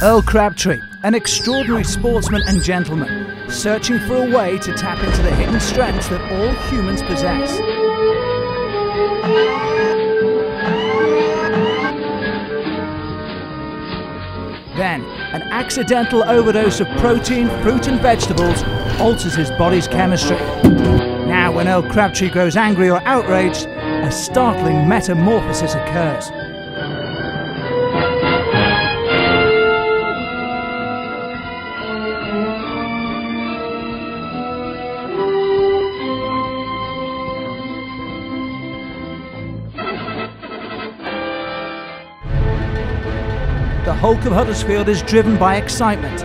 Eorl Crabtree, an extraordinary sportsman and gentleman, searching for a way to tap into the hidden strengths that all humans possess. Then, an accidental overdose of protein, fruit and vegetables alters his body's chemistry. Now, when Eorl Crabtree grows angry or outraged, a startling metamorphosis occurs. The Hulk of Huddersfield is driven by excitement,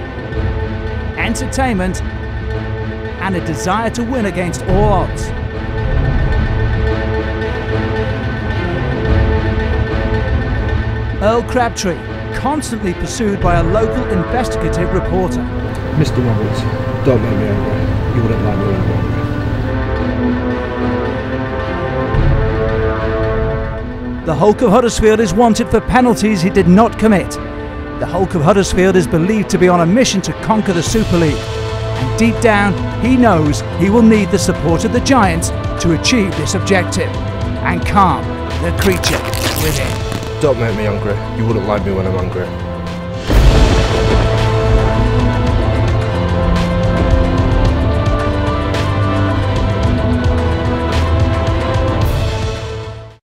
entertainment, and a desire to win against all odds. Eorl Crabtree, constantly pursued by a local investigative reporter. Mr. Roberts, don't make me angry. You wouldn't like me anyway. The Hulk of Huddersfield is wanted for penalties he did not commit. The Hulk of Huddersfield is believed to be on a mission to conquer the Super League. And deep down, he knows he will need the support of the Giants to achieve this objective and calm the creature within. Don't make me angry. You wouldn't like me when I'm angry.